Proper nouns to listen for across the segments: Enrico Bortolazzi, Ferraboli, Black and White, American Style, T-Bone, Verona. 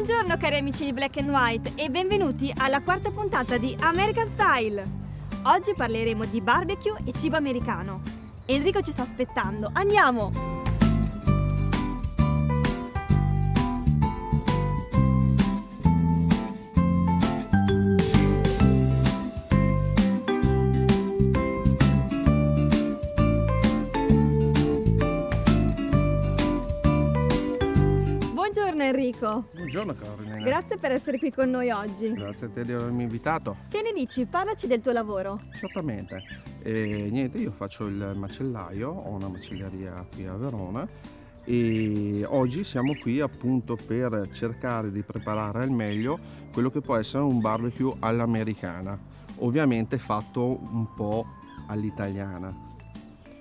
Buongiorno cari amici di Black and White e benvenuti alla quarta puntata di American Style. Oggi parleremo di barbecue e cibo americano. Enrico ci sta aspettando, andiamo! Buongiorno Enrico. Buongiorno Carolina. Grazie per essere qui con noi oggi. Grazie a te di avermi invitato. Che ne dici? Parlaci del tuo lavoro. Certamente. Io faccio il macellaio, ho una macelleria qui a Verona e oggi siamo qui appunto per cercare di preparare al meglio quello che può essere un barbecue all'americana, ovviamente fatto un po' all'italiana.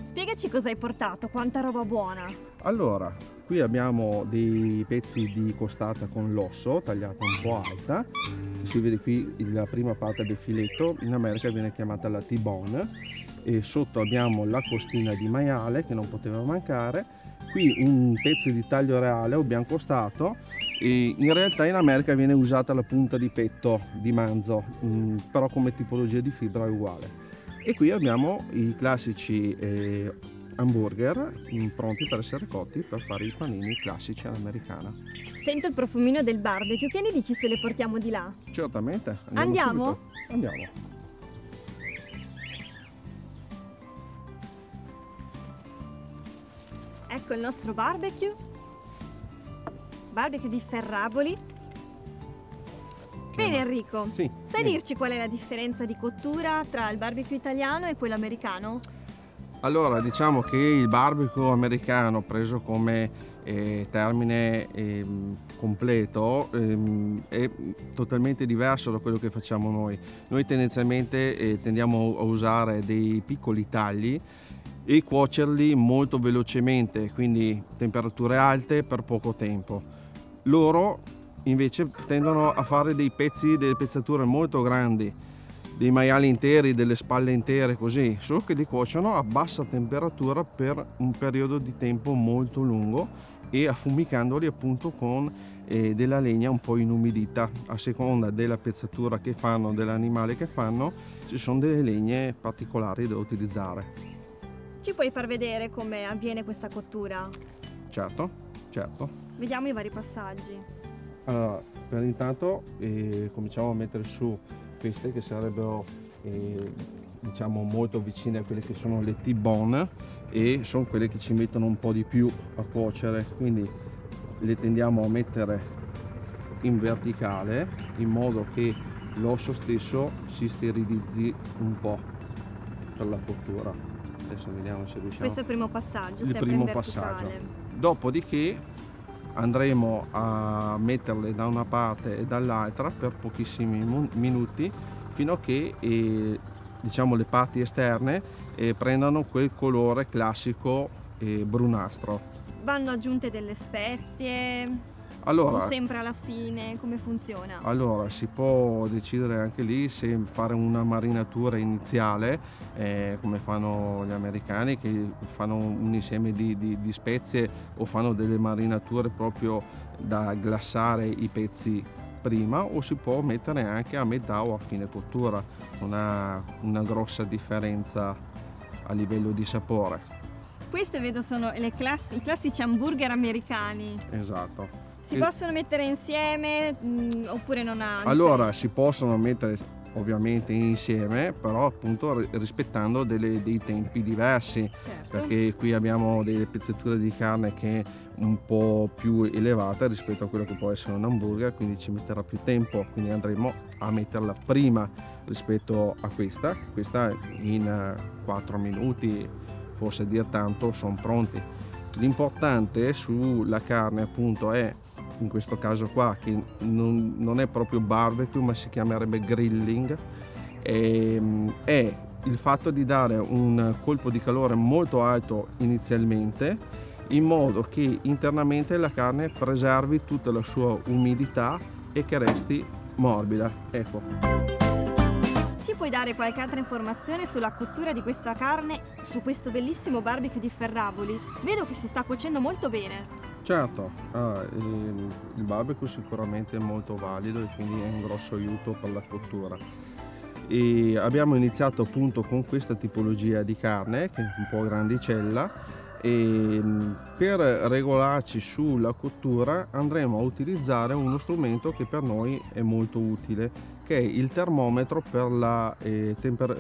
Spiegaci cosa hai portato, quanta roba buona. Allora, qui abbiamo dei pezzi di costata con l'osso tagliata un po' alta, si vede qui la prima parte del filetto, in America viene chiamata la T-Bone, e sotto abbiamo la costina di maiale che non poteva mancare, qui un pezzo di taglio reale o biancostato, e in realtà in America viene usata la punta di petto di manzo, però come tipologia di fibra è uguale. E qui abbiamo i classici hamburger pronti per essere cotti per fare i panini classici all'americana. Sento il profumino del barbecue, che ne dici se le portiamo di là? Certamente, andiamo? Andiamo! Ecco il nostro barbecue di Ferraboli. Bene Enrico, sì, sai dirci qual è la differenza di cottura tra il barbecue italiano e quello americano? Allora, diciamo che il barbecue americano, preso come termine completo, è totalmente diverso da quello che facciamo noi. Noi tendenzialmente tendiamo a usare dei piccoli tagli e cuocerli molto velocemente, quindi temperature alte per poco tempo. Loro invece tendono a fare dei pezzi, delle pezzature molto grandi, dei maiali interi, delle spalle intere, così, solo che li cuociono a bassa temperatura per un periodo di tempo molto lungo e affumicandoli appunto con della legna un po' inumidita. A seconda della pezzatura che fanno, dell'animale che fanno, ci sono delle legne particolari da utilizzare. Ci puoi far vedere come avviene questa cottura? Certo, certo. Vediamo i vari passaggi. Allora, per intanto cominciamo a mettere su queste che sarebbero diciamo molto vicine a quelle che sono le T-bone, e sono quelle che ci mettono un po' di più a cuocere, quindi le tendiamo a mettere in verticale in modo che l'osso stesso si sterilizzi un po' per la cottura. Adesso vediamo se riusciamo. Questo è il primo passaggio, il primo passaggio. Dopodiché andremo a metterle da una parte e dall'altra per pochissimi minuti, fino a che diciamo le parti esterne prendano quel colore classico brunastro. Vanno aggiunte delle spezie? Allora, sempre alla fine, come funziona? Allora, si può decidere anche lì se fare una marinatura iniziale, come fanno gli americani, che fanno un insieme di spezie, o fanno delle marinature proprio da glassare i pezzi prima, o si può mettere anche a metà o a fine cottura. Non ha una grossa differenza a livello di sapore. Queste vedo sono i classici hamburger americani. Esatto. Si possono mettere insieme oppure non ha? Allora, si possono mettere ovviamente insieme, però appunto rispettando dei tempi diversi, certo, perché qui abbiamo delle pezzature di carne che è un po' più elevata rispetto a quello che può essere un hamburger, quindi ci metterà più tempo, quindi andremo a metterla prima rispetto a questa in 4 minuti, forse dir tanto, sono pronti. L'importante sulla carne appunto è, in questo caso qua, che non è proprio barbecue ma si chiamerebbe grilling, è il fatto di dare un colpo di calore molto alto inizialmente, in modo che internamente la carne preservi tutta la sua umidità e che resti morbida. Ecco. Ci puoi dare qualche altra informazione sulla cottura di questa carne su questo bellissimo barbecue di Ferraboli? Vedo che si sta cuocendo molto bene. Certo, il barbecue sicuramente è molto valido e quindi è un grosso aiuto per la cottura. E abbiamo iniziato appunto con questa tipologia di carne che è un po' grandicella, e per regolarci sulla cottura andremo a utilizzare uno strumento che per noi è molto utile, che è il termometro per il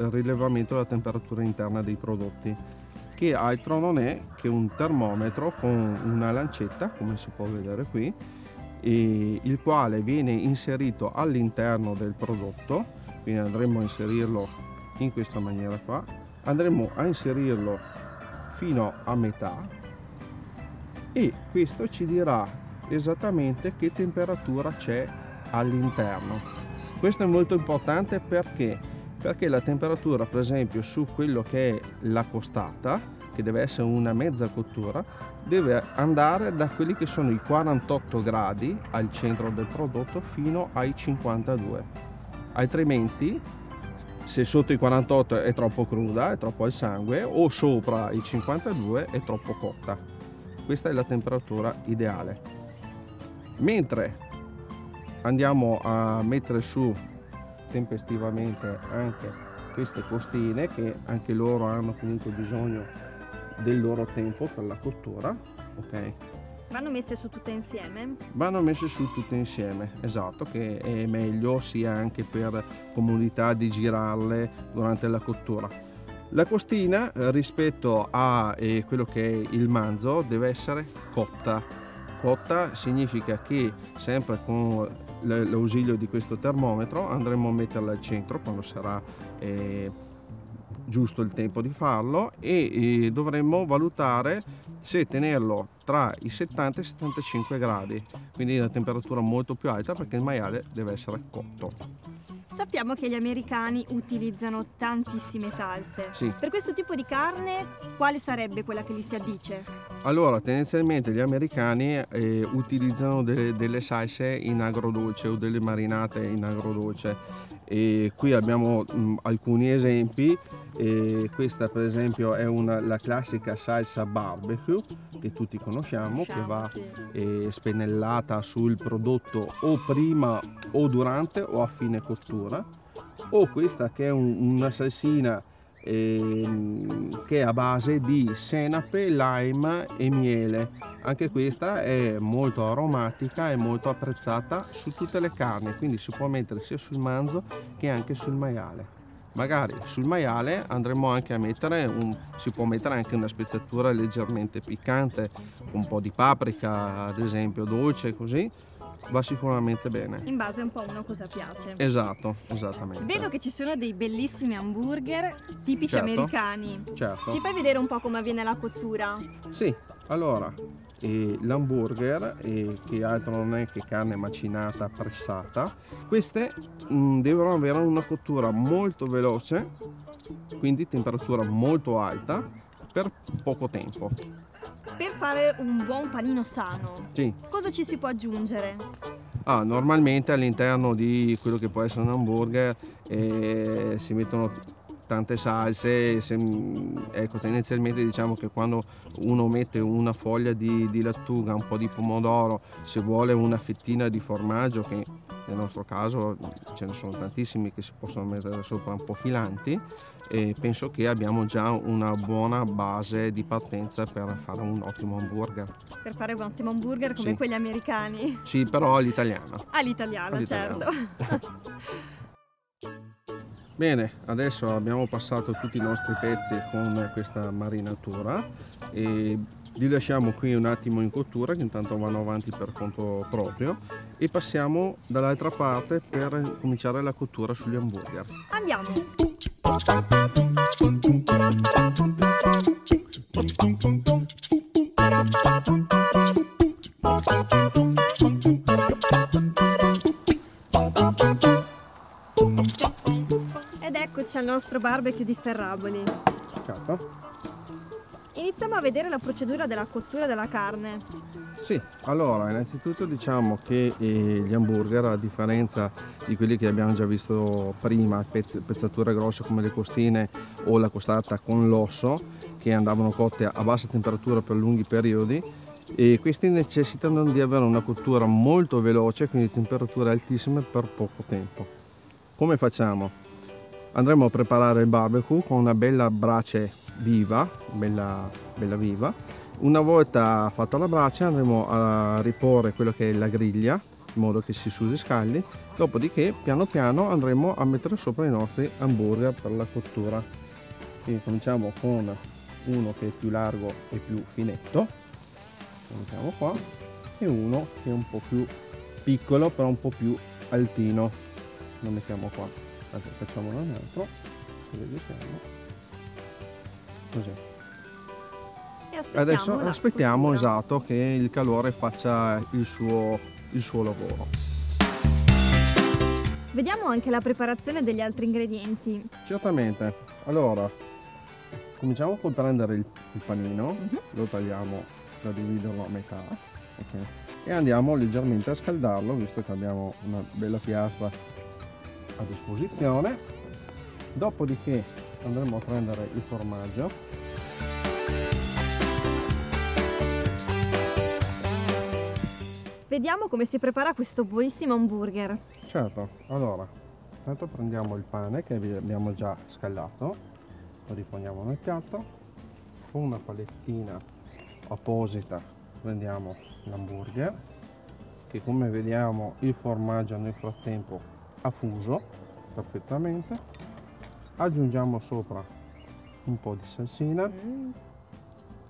rilevamento della temperatura interna dei prodotti, che altro non è che un termometro con una lancetta, come si può vedere qui, e il quale viene inserito all'interno del prodotto. Quindi andremo a inserirlo in questa maniera qua, andremo a inserirlo fino a metà e questo ci dirà esattamente che temperatura c'è all'interno. Questo è molto importante perché la temperatura, per esempio, su quello che è la costata, che deve essere una mezza cottura, deve andare da quelli che sono i 48 gradi al centro del prodotto fino ai 52, altrimenti se sotto i 48 è troppo cruda, è troppo al sangue, o sopra i 52 è troppo cotta. Questa è la temperatura ideale. Mentre andiamo a mettere su tempestivamente anche queste costine, che anche loro hanno comunque bisogno del loro tempo per la cottura, ok? Vanno messe su tutte insieme? Vanno messe su tutte insieme, esatto, che è meglio sia anche per comodità di girarle durante la cottura. La costina rispetto a quello che è il manzo deve essere cotta. Cotta significa che sempre con l'ausilio di questo termometro andremo a metterla al centro quando sarà giusto il tempo di farlo, e dovremmo valutare se tenerlo tra i 70 e i 75 gradi, quindi una temperatura molto più alta perché il maiale deve essere cotto. Sappiamo che gli americani utilizzano tantissime salse. Sì. Per questo tipo di carne, quale sarebbe quella che gli si addice? Allora, tendenzialmente gli americani utilizzano delle salse in agrodolce o delle marinate in agrodolce. E qui abbiamo alcuni esempi. E questa per esempio è la classica salsa barbecue che tutti conosciamo, che va spennellata sul prodotto o prima o durante o a fine cottura, o questa che è una salsina che è a base di senape, lime e miele. Anche questa è molto aromatica e molto apprezzata su tutte le carni, quindi si può mettere sia sul manzo che anche sul maiale. Magari sul maiale andremo anche a mettere, si può mettere anche una speziatura leggermente piccante, un po' di paprika ad esempio, dolce, così, va sicuramente bene. In base un po' a uno cosa piace. Esatto, esattamente. Vedo che ci sono dei bellissimi hamburger tipici americani. Certo. Ci fai vedere un po' come avviene la cottura? Sì, allora, l'hamburger, che altro non è che carne macinata pressata, queste devono avere una cottura molto veloce, quindi temperatura molto alta per poco tempo. Per fare un buon panino sano, sì, cosa ci si può aggiungere? Ah, normalmente all'interno di quello che può essere un hamburger si mettono tante salse, ecco, tendenzialmente diciamo che quando uno mette una foglia di lattuga, un po' di pomodoro, se vuole una fettina di formaggio, che nel nostro caso ce ne sono tantissimi che si possono mettere sopra un po' filanti, e penso che abbiamo già una buona base di partenza per fare un ottimo hamburger. Per fare un ottimo hamburger come quelli americani? Sì, però all'italiano. All'italiano, certo. Bene, adesso abbiamo passato tutti i nostri pezzi con questa marinatura e li lasciamo qui un attimo in cottura, che intanto vanno avanti per conto proprio, e passiamo dall'altra parte per cominciare la cottura sugli hamburger. Andiamo! Ed eccoci al nostro barbecue di Ferraboli. Certo. Iniziamo a vedere la procedura della cottura della carne. Sì, allora innanzitutto diciamo che gli hamburger, a differenza di quelli che abbiamo già visto prima, pezzature grosse come le costine o la costata con l'osso, che andavano cotte a bassa temperatura per lunghi periodi, e questi necessitano di avere una cottura molto veloce, quindi temperature altissime per poco tempo. Come facciamo? Andremo a preparare il barbecue con una bella brace viva, bella viva. Una volta fatta la brace andremo a riporre quello che è la griglia in modo che si surriscaldi, dopodiché piano piano andremo a mettere sopra i nostri hamburger per la cottura. Quindi cominciamo con uno che è più largo e più finetto, mettiamo qua, e uno che è un po' più piccolo però un po' più altino, lo mettiamo qua. Allora, facciamolo un altro, così. Adesso aspettiamo, esatto, che il calore faccia il suo lavoro. Vediamo anche la preparazione degli altri ingredienti. Certamente. Allora cominciamo col prendere il panino, lo tagliamo da dividerlo a metà, okay, e andiamo leggermente a scaldarlo, visto che abbiamo una bella piastra a disposizione. Dopodiché andremo a prendere il formaggio, vediamo come si prepara questo buonissimo hamburger. Certo, allora intanto prendiamo il pane che abbiamo già scaldato, lo riponiamo nel piatto, con una palettina apposita prendiamo l'hamburger, che come vediamo il formaggio nel frattempo ha fuso perfettamente, aggiungiamo sopra un po' di salsina,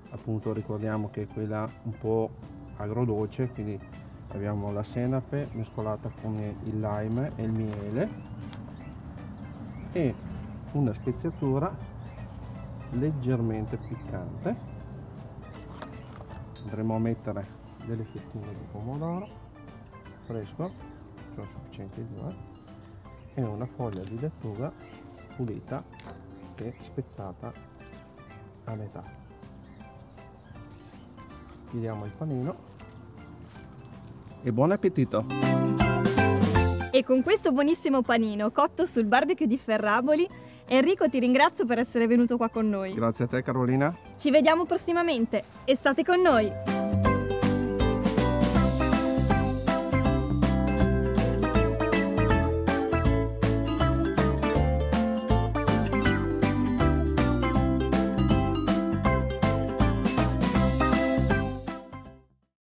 appunto ricordiamo che è quella un po' agrodolce, quindi abbiamo la senape mescolata con il lime e il miele, e una speziatura leggermente piccante. Andremo a mettere delle fettine di pomodoro fresco, sono sufficienti due, e una foglia di lattuga pulita e spezzata a metà. Chiudiamo il panino e buon appetito! E con questo buonissimo panino cotto sul barbecue di Ferraboli, Enrico, ti ringrazio per essere venuto qua con noi. Grazie a te, Carolina. Ci vediamo prossimamente e state con noi!